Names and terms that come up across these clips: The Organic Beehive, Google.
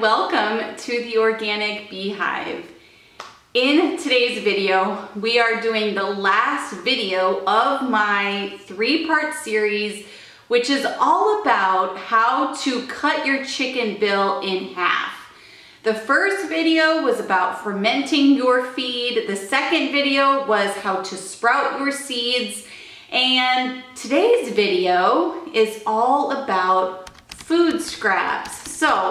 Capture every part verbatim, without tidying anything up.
and welcome to The Organic Beehive. In today's video, we are doing the last video of my three-part series, which is all about how to cut your chicken bill in half. The first video was about fermenting your feed. The second video was how to sprout your seeds. And today's video is all about food scraps. So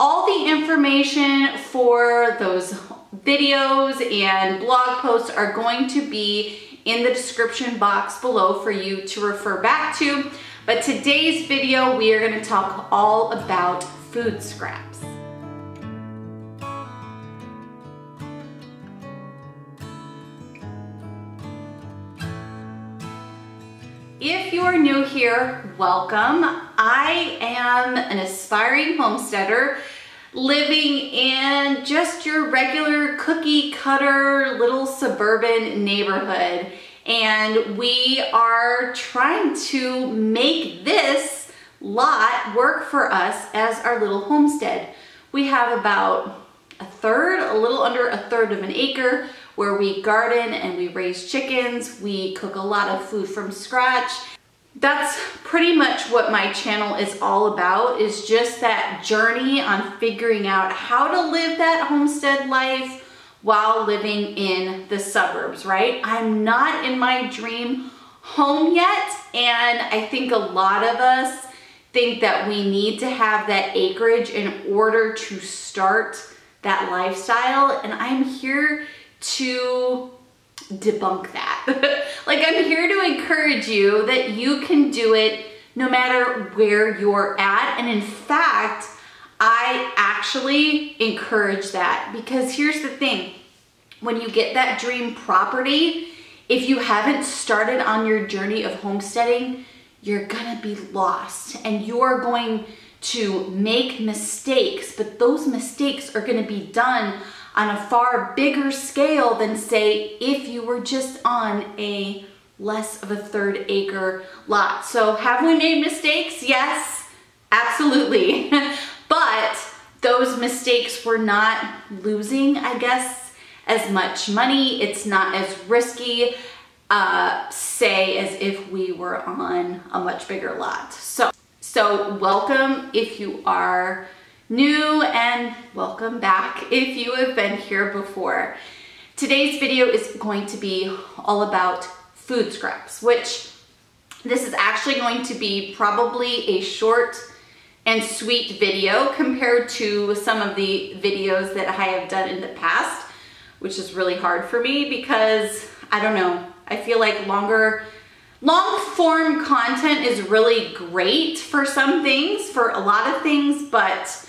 all the information for those videos and blog posts are going to be in the description box below for you to refer back to. But today's video, we are going to talk all about food scraps. If you are new here, welcome. I am an aspiring homesteader living in just your regular cookie cutter little suburban neighborhood. And we are trying to make this lot work for us as our little homestead. We have about a third, a little under a third of an acre, where we garden and we raise chickens. We cook a lot of food from scratch. That's pretty much what my channel is all about, is just that journey on figuring out how to live that homestead life while living in the suburbs, right? I'm not in my dream home yet, and I think a lot of us think that we need to have that acreage in order to start that lifestyle, and I'm here to debunk that. Like, I'm here to encourage you that you can do it no matter where you're at. And in fact, I actually encourage that, because here's the thing. When you get that dream property, if you haven't started on your journey of homesteading, you're gonna be lost and you're going to make mistakes, but those mistakes are gonna be done on a far bigger scale than, say, if you were just on a less of a third acre lot. So have we made mistakes? Yes, absolutely. But those mistakes were not losing, I guess, as much money. It's not as risky, uh, say, as if we were on a much bigger lot. So, so welcome if you are new, and welcome back if you have been here before. Today's video is going to be all about food scraps, which this is actually going to be probably a short and sweet video compared to some of the videos that I have done in the past, which is really hard for me because, I don't know, I feel like longer long form content is really great for some things, for a lot of things, but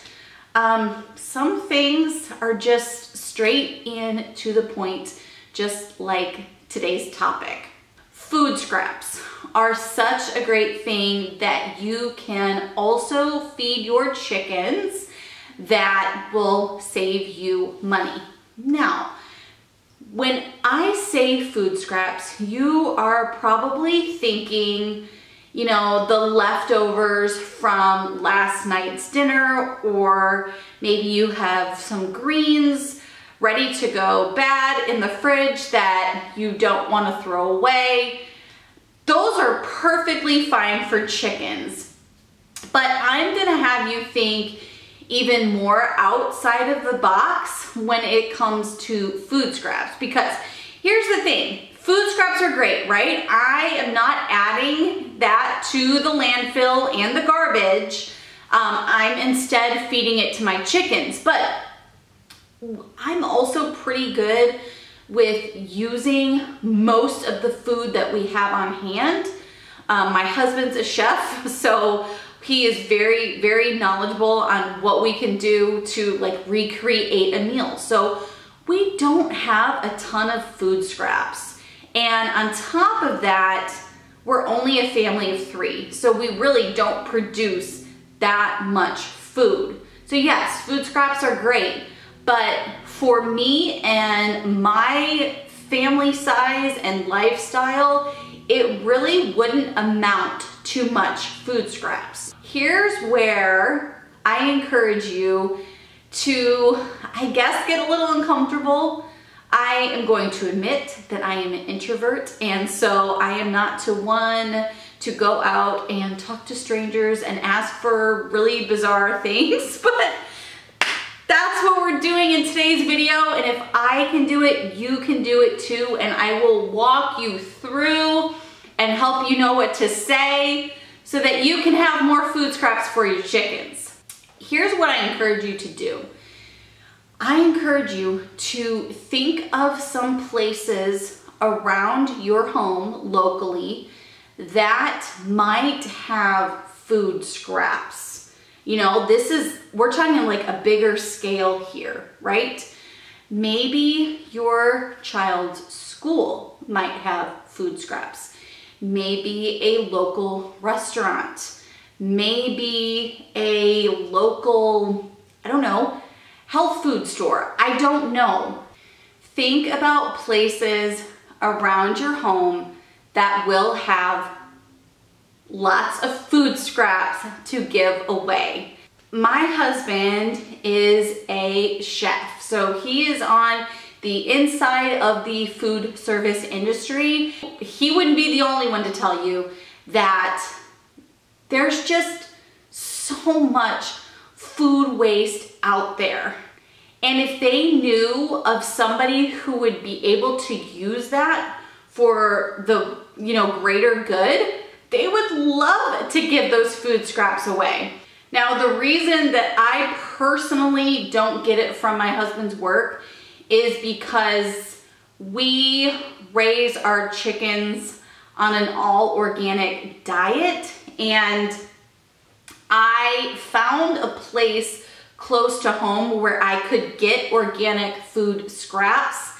Um, some things are just straight and to the point, just like today's topic. Food scraps are such a great thing that you can also feed your chickens that will save you money. Now, when I say food scraps, you are probably thinking, you know, the leftovers from last night's dinner, or maybe you have some greens ready to go bad in the fridge that you don't want to throw away. Those are perfectly fine for chickens, but I'm gonna have you think even more outside of the box when it comes to food scraps, because here's the thing. Food scraps are great, right? I am not adding that to the landfill and the garbage. Um, I'm instead feeding it to my chickens, but I'm also pretty good with using most of the food that we have on hand. Um, my husband's a chef, so he is very, very knowledgeable on what we can do to like recreate a meal. So we don't have a ton of food scraps. And on top of that, we're only a family of three, so we really don't produce that much food. So yes, food scraps are great, but for me and my family size and lifestyle, it really wouldn't amount to much food scraps. Here's where I encourage you to, I guess, get a little uncomfortable. I am going to admit that I am an introvert, and so I am not to one to go out and talk to strangers and ask for really bizarre things, but that's what we're doing in today's video, and if I can do it, you can do it too, and I will walk you through and help you know what to say so that you can have more food scraps for your chickens. Here's what I encourage you to do. I encourage you to think of some places around your home locally that might have food scraps. You know, this is, we're talking like a bigger scale here, right? Maybe your child's school might have food scraps. Maybe a local restaurant. Maybe a local, I don't know, health food store. I don't know. Think about places around your home that will have lots of food scraps to give away. My husband is a chef, so he is on the inside of the food service industry. He wouldn't be the only one to tell you that there's just so much food waste out there. And if they knew of somebody who would be able to use that for the, you know, greater good, they would love to give those food scraps away. Now, the reason that I personally don't get it from my husband's work is because we raise our chickens on an all organic diet, and I found a place close to home where I could get organic food scraps.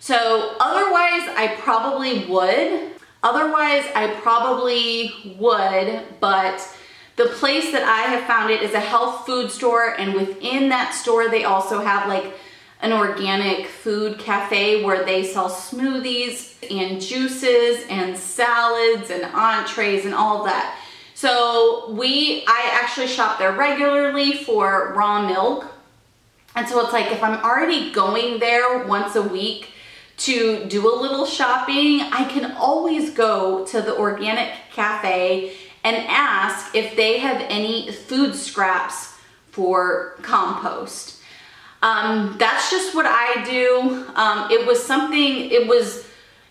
So otherwise I probably would. Otherwise, I probably would, but the place that I have found it is a health food store, and within that store, they also have like an organic food cafe where they sell smoothies and juices and salads and entrees and all that. So we, I actually shop there regularly for raw milk. And so it's like, if I'm already going there once a week to do a little shopping, I can always go to the organic cafe and ask if they have any food scraps for compost. Um, that's just what I do. Um, it was something, it was,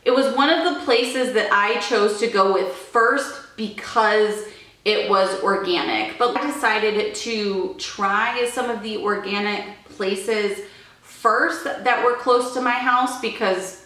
it was one of the places that I chose to go with first because it was organic, but I decided to try some of the organic places first that were close to my house, because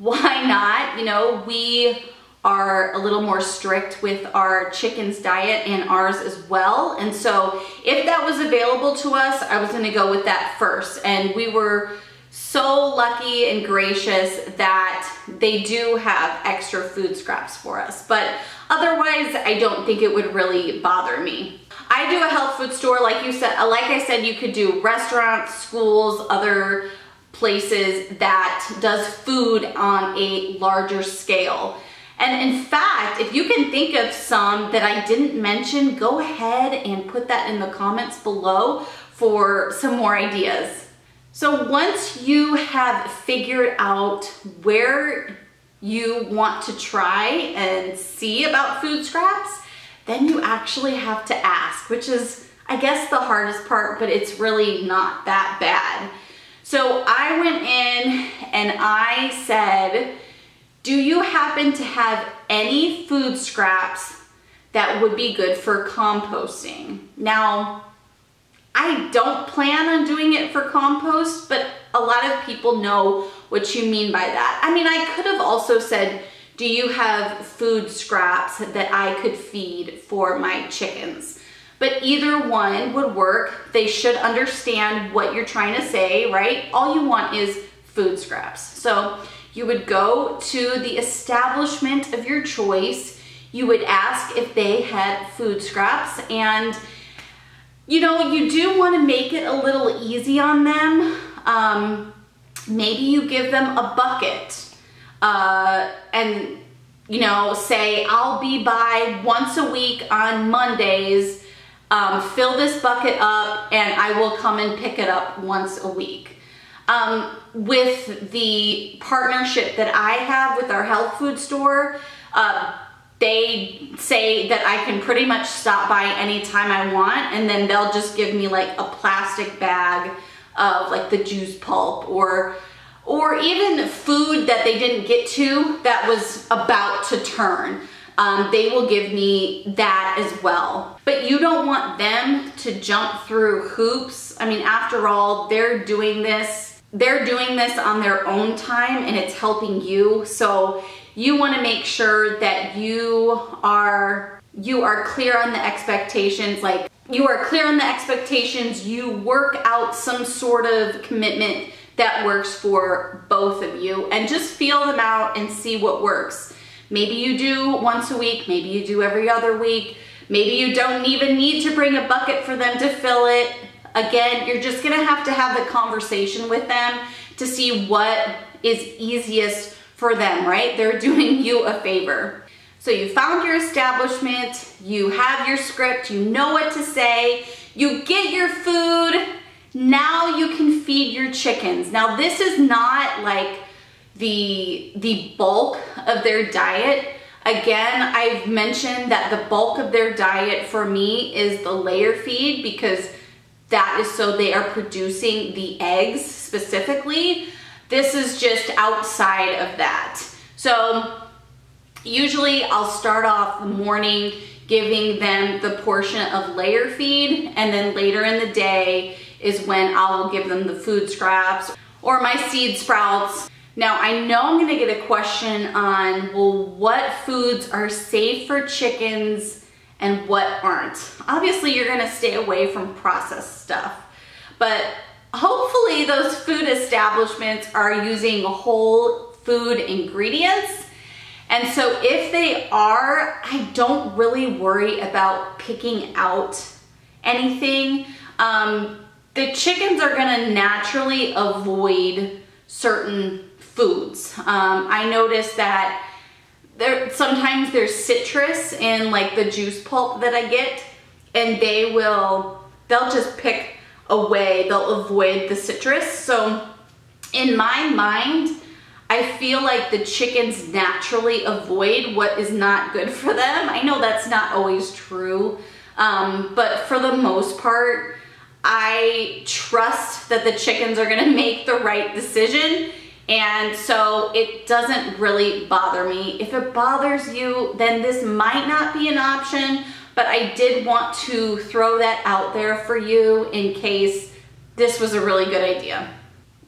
why not? You know, we are a little more strict with our chickens' diet, and ours as well. And so if that was available to us, I was going to go with that first. And we were so lucky and gracious that they do have extra food scraps for us. But otherwise, I don't think it would really bother me. I do a health food store, like you said, like I said, you could do restaurants, schools, other places that does food on a larger scale. And in fact, if you can think of some that I didn't mention, go ahead and put that in the comments below for some more ideas. So once you have figured out where you want to try and see about food scraps, then you actually have to ask, which is, I guess, the hardest part, but it's really not that bad. So I went in and I said, do you happen to have any food scraps that would be good for composting? Now, I don't plan on doing it for compost, but a lot of people know what you mean by that. I mean, I could have also said, do you have food scraps that I could feed for my chickens? But either one would work. They should understand what you're trying to say, right? All you want is food scraps. So you would go to the establishment of your choice. You would ask if they had food scraps, and you know, you do want to make it a little easy on them. Um, maybe you give them a bucket. Uh, and, you know, say, I'll be by once a week on Mondays Um, fill this bucket up and I will come and pick it up once a week. Um, with the partnership that I have with our health food store, uh, they say that I can pretty much stop by anytime I want, and then they'll just give me like a plastic bag of like the juice pulp or or even food that they didn't get to that was about to turn. Um, they will give me that as well. But you don't want them to jump through hoops. I mean, after all, they're doing this, they're doing this on their own time and it's helping you. So you want to make sure that you are you are clear on the expectations, like you are clear on the expectations, you work out some sort of commitment that works for both of you and just feel them out and see what works. Maybe you do once a week, maybe you do every other week, maybe you don't even need to bring a bucket for them to fill it. Again, you're just gonna have to have the conversation with them to see what is easiest for them, right? They're doing you a favor. So you found your establishment, you have your script, you know what to say, you get your food, now you can feed your chickens. Now this is not like the, the bulk of their diet. Again, I've mentioned that the bulk of their diet for me is the layer feed, because that is so they are producing the eggs specifically. This is just outside of that. So usually I'll start off the morning giving them the portion of layer feed, and then later in the day is when I'll give them the food scraps or my seed sprouts. Now I know I'm gonna get a question on, well, what foods are safe for chickens and what aren't? Obviously you're gonna stay away from processed stuff, but hopefully those food establishments are using whole food ingredients. And so if they are, I don't really worry about picking out anything. Um, the chickens are gonna naturally avoid certain foods. Um, I noticed that there sometimes there's citrus in like the juice pulp that I get, and they will, they'll just pick away, they'll avoid the citrus. So in my mind, I feel like the chickens naturally avoid what is not good for them. I know that's not always true, um, but for the most part, I trust that the chickens are gonna make the right decision. And so it doesn't really bother me. If it bothers you, then this might not be an option, but I did want to throw that out there for you in case this was a really good idea.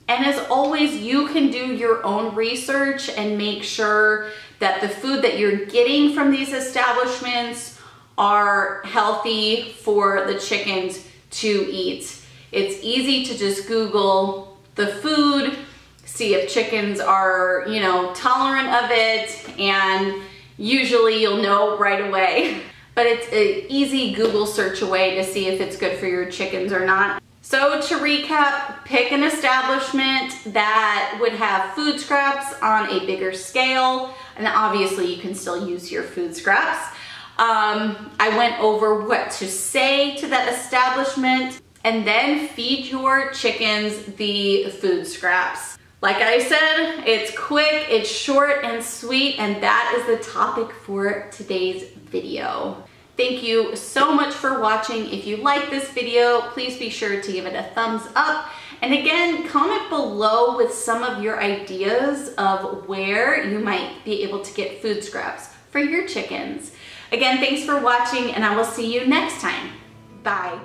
And as always, you can do your own research and make sure that the food that you're getting from these establishments are healthy for the chickens to eat. It's easy to just Google the food, see if chickens are, you know, tolerant of it, and usually you'll know right away. But it's an easy Google search away to see if it's good for your chickens or not. So to recap, pick an establishment that would have food scraps on a bigger scale, and obviously you can still use your food scraps. Um, I went over what to say to that establishment, and then feed your chickens the food scraps. Like I said, it's quick, it's short and sweet, and that is the topic for today's video. Thank you so much for watching. If you like this video, please be sure to give it a thumbs up. And again, comment below with some of your ideas of where you might be able to get food scraps for your chickens. Again, thanks for watching, and I will see you next time. Bye.